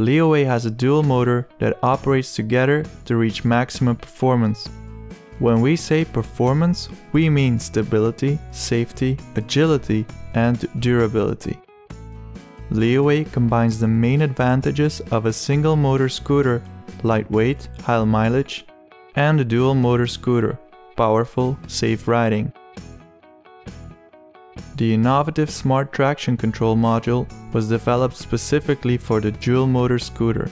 LEOWAY has a dual motor that operates together to reach maximum performance. When we say performance, we mean stability, safety, agility, and durability. LEOWAY combines the main advantages of a single motor scooter, lightweight, high mileage, and a dual motor scooter, powerful, safe riding. The innovative smart traction control module was developed specifically for the dual motor scooter.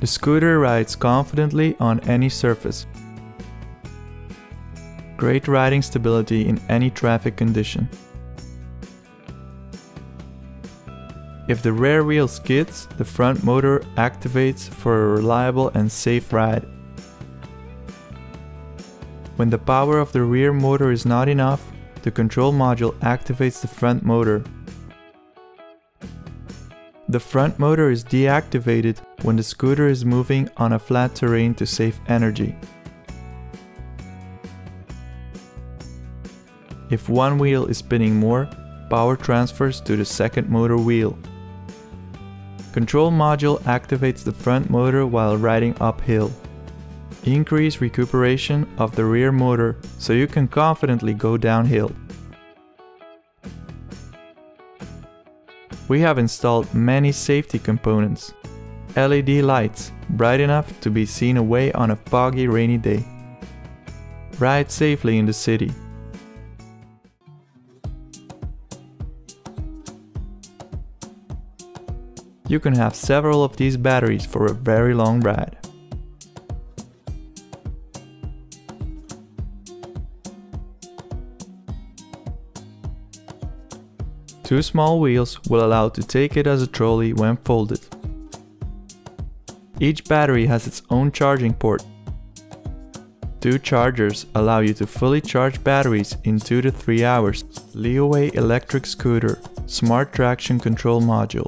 The scooter rides confidently on any surface. Great riding stability in any traffic condition. If the rear wheel skids, the front motor activates for a reliable and safe ride. When the power of the rear motor is not enough, the control module activates the front motor. The front motor is deactivated when the scooter is moving on a flat terrain to save energy. If one wheel is spinning more, power transfers to the second motor wheel. Control module activates the front motor while riding uphill. Increase recuperation of the rear motor so you can confidently go downhill. We have installed many safety components. LED lights, bright enough to be seen away on a foggy, rainy day. Ride safely in the city. You can have several of these batteries for a very long ride. Two small wheels will allow to take it as a trolley when folded. Each battery has its own charging port. Two chargers allow you to fully charge batteries in 2 to 3 hours. LEOWAY electric scooter, smart traction control module.